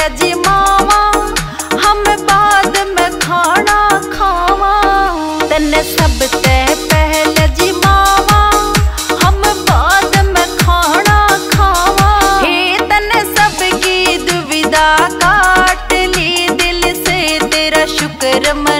ले जी मावा, हम बाद में खाना खावा। तने सब ते पहले जी मावा, हम बाद में खाना खावा। हे तने सब की दुविधा काट ली, दिल से तेरा शुक्र मन।